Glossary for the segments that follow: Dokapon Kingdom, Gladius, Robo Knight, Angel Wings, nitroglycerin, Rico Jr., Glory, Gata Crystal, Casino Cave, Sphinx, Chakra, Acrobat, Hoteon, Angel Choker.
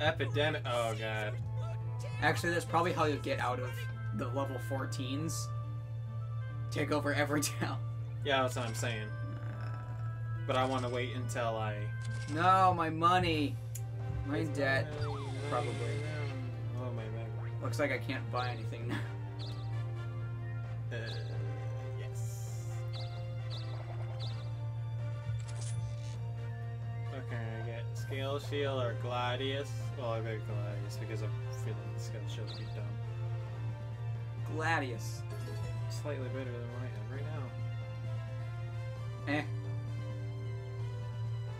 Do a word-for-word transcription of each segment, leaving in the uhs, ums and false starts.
Epidemic. Oh god. Actually, that's probably how you get out of the level fourteens. Take over every town. Yeah, that's what I'm saying. But I want to wait until I. No, my money. My debt. Probably. Oh my god. Looks like I can't buy anything now. Uh, yes. Okay, I get Scale Shield or Gladius. Well, I bet Gladius because I'm feeling the Scale Shield would be dumb. Gladius. Slightly better than what I have right now. Eh.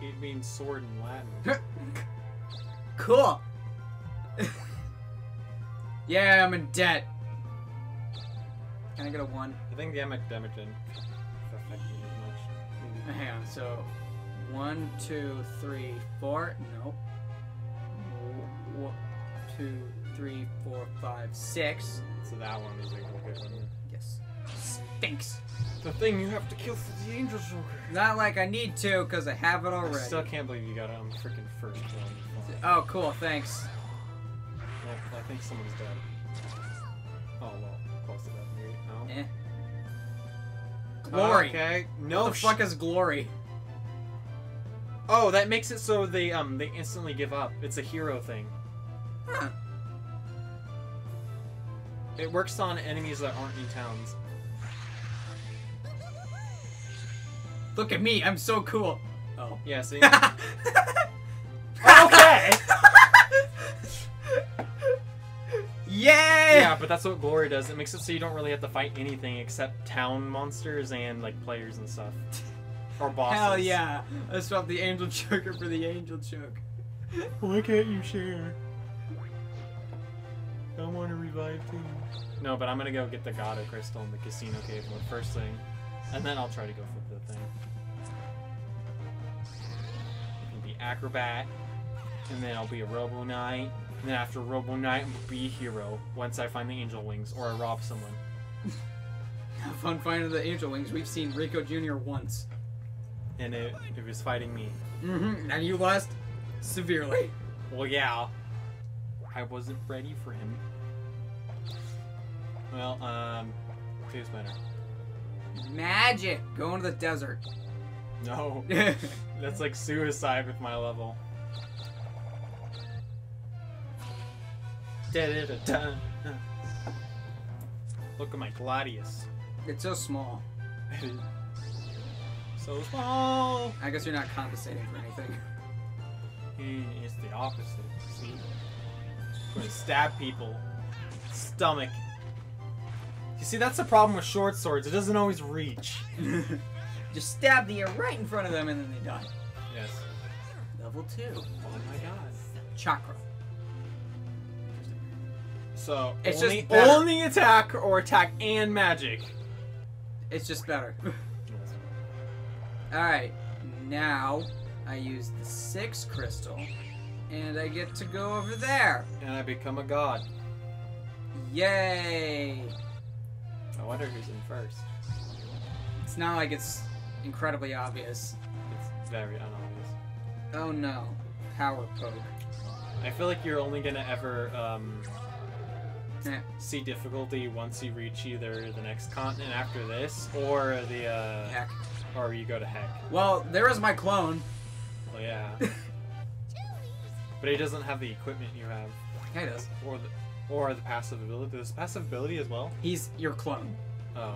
It means sword in Latin. Cool! Yeah, I'm in debt. Can I get a one? I think the emic damage didn't affect me as much. Hang on, so one, two, three, four. Nope. One, two, three, four, five, six. So that one is like a good one. Yes. Sphinx. The thing you have to kill for the Angel Choker. Not like I need to, because I have it already. I still can't believe you got it on the freaking first one. Oh, cool, thanks. I think someone's dead. Oh, well, close to that. No. Eh. Glory. Okay. No. What the fuck is Glory? Oh, that makes it so they um they instantly give up. It's a hero thing. Huh. It works on enemies that aren't in towns. Look at me, I'm so cool. Oh. Yeah. See. Okay. Yay! Yeah, but that's what Glory does. It makes it so you don't really have to fight anything except town monsters and, like, players and stuff. Or bosses. Hell yeah. I swapped the Angel Choker for the Angel Choke. Why can't you share? I want to revive too. No, but I'm going to go get the Gata Crystal in the Casino Cave one first thing. And then I'll try to go for the thing. It can be Acrobat. And then I'll be a Robo Knight. And then after Robo Knight, I'm gonna be a hero once I find the Angel Wings or I rob someone. Have fun finding the Angel Wings. We've seen Rico Junior once. And it, it was fighting me. Mm-hmm. And you lost severely. Well, yeah. I wasn't ready for him. Well, um, who's better? Magic! Go into the desert. No. That's like suicide with my level. Dead at a time. Look at my Gladius. It's so small. So small. I guess you're not compensating for anything. It's the opposite. See, you stab people. Stomach. You see, that's the problem with short swords. It doesn't always reach. Just stab the air right in front of them, and then they die. Yes. Level two. Oh my god. Chakra. So it's only, just only attack or attack and magic. It's just better. All right, now I use the six crystal, and I get to go over there. And I become a god. Yay! I wonder who's in first. It's not like it's incredibly obvious. It's very unobvious. Oh no! Power poke. I feel like you're only gonna ever. Um, See difficulty once you reach either the next continent after this or the uh heck. Or you go to heck. Well, there is my clone. Well yeah. But he doesn't have the equipment you have. Yeah, he does. Or the or the passive ability. There's passive ability as well. He's your clone. Oh.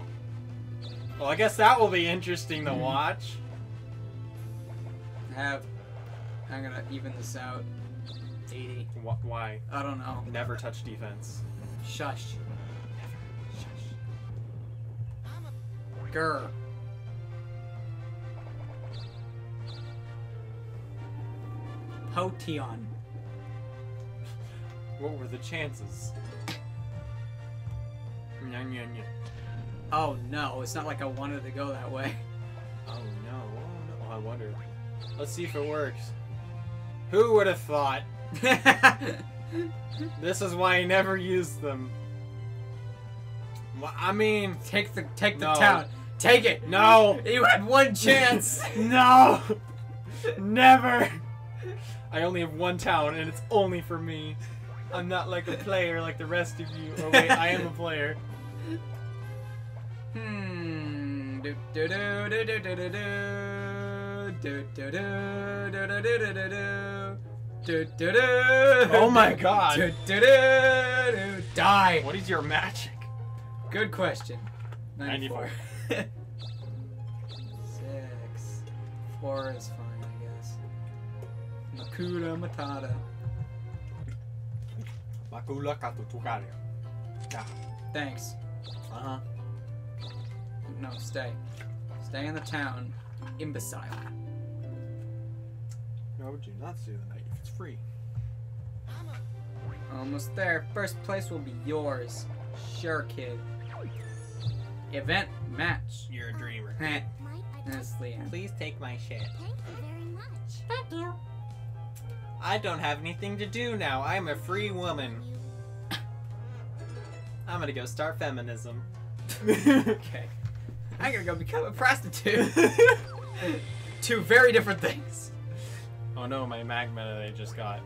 Well, I guess that will be interesting to watch. I have I'm gonna even this out. eighty. Wh why? I don't know. Never touch defense. Shush. Shush. Grr. Hoteon. What were the chances? Oh no, it's not like I wanted to go that way. Oh no. Oh, I wonder. Let's see if it works. Who would have thought? This is why I never use them. Well, I mean, take the take the no. town. Take it. No, you had one chance. No, never. I only have one town, and it's only for me. I'm not like a player like the rest of you. Oh wait, I am a player. Hmm. Do do do do do do do do do do do do do do. Do, do, do, oh my god! Do, do, do, do, die! What is your magic? Good question. ninety-four. ninety-four. Six. Four is fine, I guess. Makula Matata. Makula Katutukaria. Yeah. Thanks. Uh huh. No, stay. Stay in the town, imbecile. No, do not stay the night. It's free. Almost there. First place will be yours. Sure, kid. Event match. You're a dreamer. That's Leanne. Please take my shit. Thank you very much. Thank you. I don't have anything to do now. I'm a free woman. I'm gonna go start feminism. Okay. I'm gonna go become a prostitute. Two very different things. Oh no, my magma that I just got.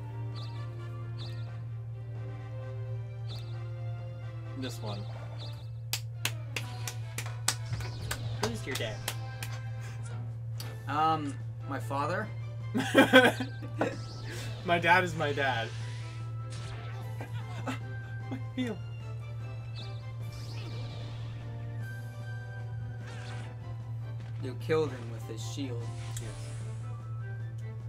This one. Who's your dad? Um, my father? My dad is my dad. Ah, my heel. You killed him with his shield. Yes.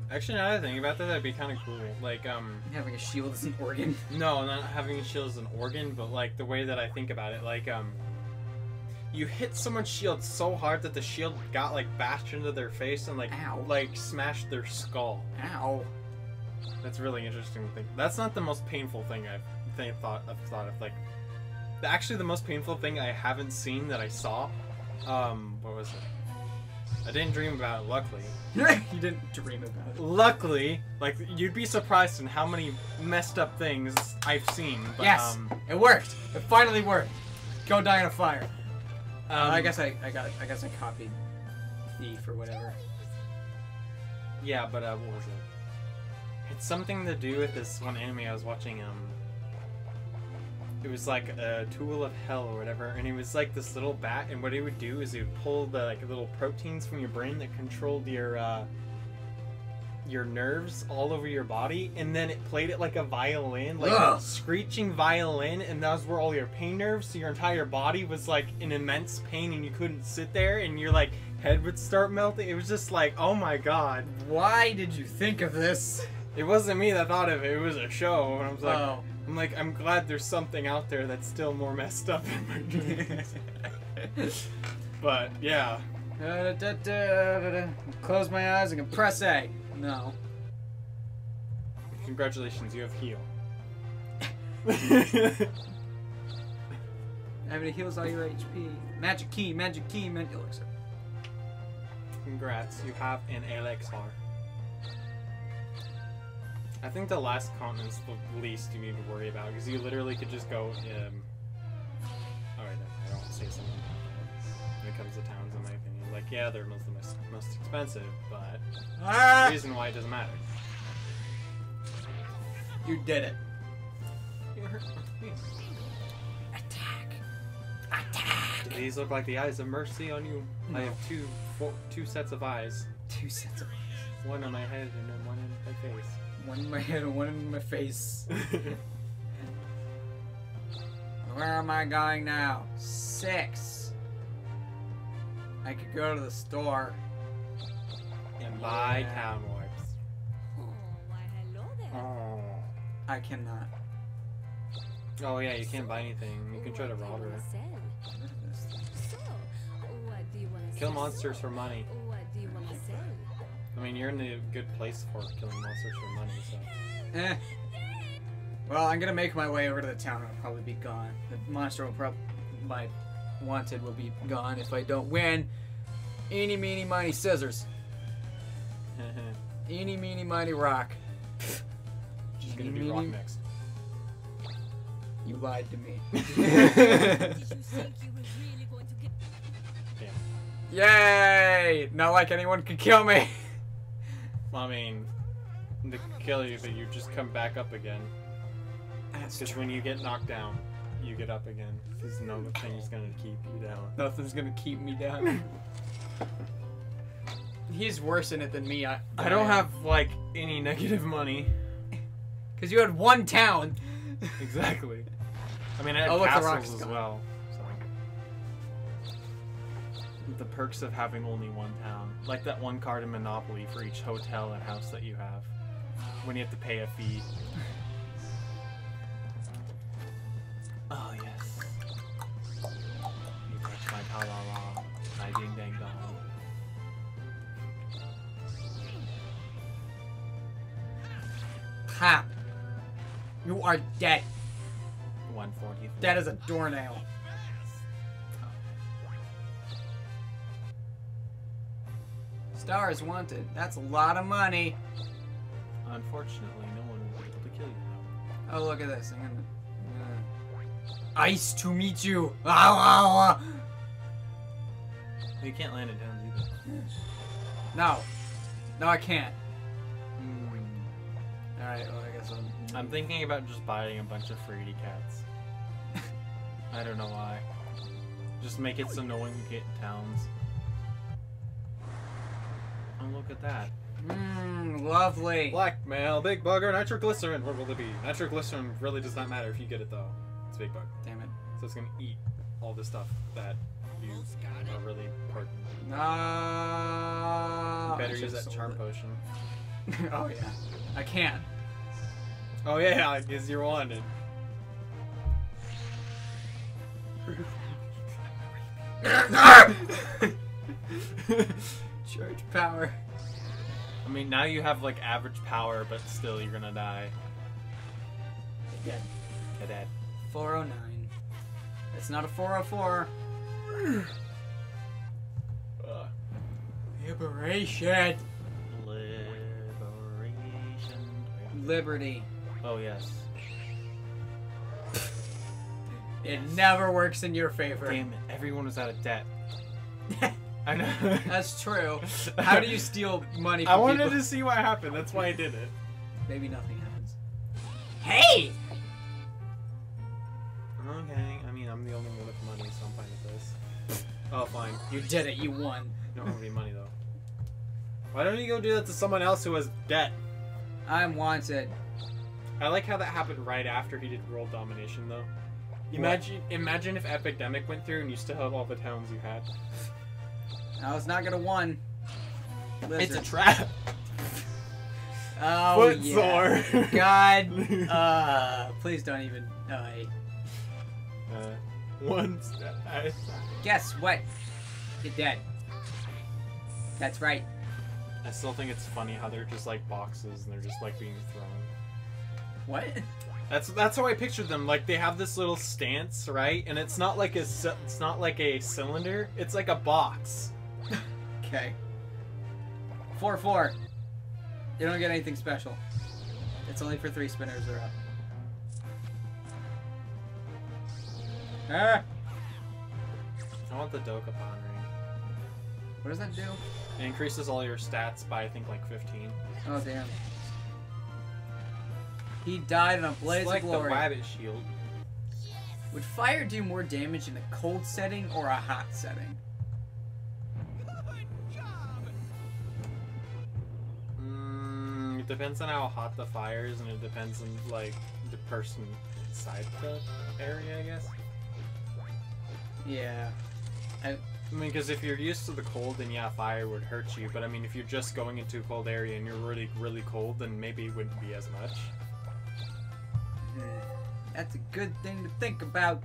Actually, now that I think about that, that'd be kind of cool. Like, um... having a shield as an organ? No, not having a shield as an organ, but, like, the way that I think about it, like, um... you hit someone's shield so hard that the shield got, like, bashed into their face and, like, ow. Like smashed their skull. Ow. That's really interesting to think. That's not the most painful thing I've th thought, I've thought of. Like, actually, the most painful thing I haven't seen that I saw, um, what was it? I didn't dream about it, luckily. You didn't dream about it. Luckily, like, you'd be surprised in how many messed up things I've seen. But, yes, um, it worked. It finally worked. Go die in a fire. Um, I guess I, I got I guess I copied Thief or whatever. Yeah, but uh, what was it? It's something to do with this one anime I was watching. Um, it was like a tool of hell or whatever, and it was like this little bat, and what it would do is it would pull the like little proteins from your brain that controlled your uh, your nerves all over your body, and then it played it like a violin, like ugh. A screeching violin, and those were all your pain nerves, so your entire body was like in immense pain, and you couldn't sit there, and your like head would start melting. It was just like, oh my god, why did you think of this? It wasn't me that thought of it. It was a show, and I was like, oh. I'm like, I'm glad there's something out there that's still more messed up in my dreams. But, yeah. Da, da, da, da, da. Close my eyes and can press A. No. Congratulations, you have heal. Having it heals all your H P. Magic key, magic key, magic elixir. Congrats, you have an elixir. I think the last continent's the least you need to worry about, because you literally could just go, um... alright, I don't want to say something about that when it comes to towns, in my opinion. Like, yeah, they're most, the most, most expensive, but ah! The reason why it doesn't matter. You did it. You hurt me. Attack! Attack! Do these look like the eyes of mercy on you? No. I have two, four, two sets of eyes. Two sets of eyes. One on my head and then one in my face. One in my head and one in my face. Where am I going now? Six. I could go to the store. And buy yeah. Town Warps. Oh, why hello there. Oh. I cannot. Oh yeah, you can't buy anything. You can try to rob her. Kill monsters for money. I mean, you're in a good place for killing monsters for money, so... Eh. Well, I'm gonna make my way over to the town and I'll probably be gone. The monster will probably... my wanted will be gone if I don't win. Eeny, meeny, miny, scissors. Eeny, meeny, miny, rock. She's gonna be rock next. You lied to me. Did you think you were really going to get... Damn. Yay! Not like anyone could kill me! I mean, to kill you, but you just come back up again. Because when you get knocked down, you get up again. Because nothing's gonna keep you down. Nothing's gonna keep me down. He's worse in it than me. I I don't have like any negative money. Because you had one town. Exactly. I mean, I had oh, castles as gone. well. So. The perks of having only one town, like that one card in Monopoly for each hotel and house that you have, when you have to pay a fee. Oh yes. You touch my ta-la-la, my ding-dang-dong. Ha! You are dead. one forty. That is a doornail. Stars wanted. That's a lot of money. Unfortunately, no one will be able to kill you now. Oh, look at this. I'm gonna. Uh, ice to meet you. Ow, ow, ow. You can't land it down either. No. No, I can't. Mm. Alright, well, I guess I'm. I'm thinking about just buying a bunch of fraidy cats. I don't know why. Just make it so no one can get towns. Oh, look at that. Mmm, lovely. Blackmail, big bugger, nitroglycerin. What will it be? Nitroglycerin really does not matter if you get it, though. It's big bug. Damn it. So it's going to eat all the stuff that you are really important. No. You better I use that charm it. potion. Oh, yeah. I can't. Oh yeah, I guess you're wanted. Charge power. I mean, now you have like average power, but still you're gonna die. Dead. You're dead. four oh nine. It's not a four oh four. uh. Liberation. Liberation. Liberty. Oh, yes. It yes. never works in your favor. Damn it. Everyone was out of debt. I know. That's true. How do you steal money from I wanted people? to see what happened. That's why I did it. Maybe nothing happens. Hey! Okay. I mean, I'm the only one with money, so I'm fine with this. Oh, fine. You did it. You won. You don't have any money, though. Why don't you go do that to someone else who has debt? I'm wanted. I like how that happened right after he did world domination, though. Imagine, what? imagine if Epidemic went through and you still have all the towns you had. No, it's not gonna win. Lizard. It's a trap. Oh Foot yeah. Sword. God. Uh, please don't even. Uh, uh, one step. Guess what? You're dead. That's right. I still think it's funny how they're just like boxes and they're just like being thrown. What? That's that's how I pictured them. Like they have this little stance, right? And it's not like a it's not like a cylinder. It's like a box. Okay. Four four. You don't get anything special. It's only for three spinners or up. Ah. I want the Dokapon ring. What does that do? It increases all your stats by I think like fifteen. Oh damn. He died in a blaze it's like of glory. The rabbit shield. Would fire do more damage in a cold setting or a hot setting? Good job. Mm, it depends on how hot the fire is, and it depends on like the person inside the area, I guess. Yeah. I, I mean, because if you're used to the cold, then yeah, fire would hurt you. But I mean, if you're just going into a cold area and you're really, really cold, then maybe it wouldn't be as much. That's a good thing to think about.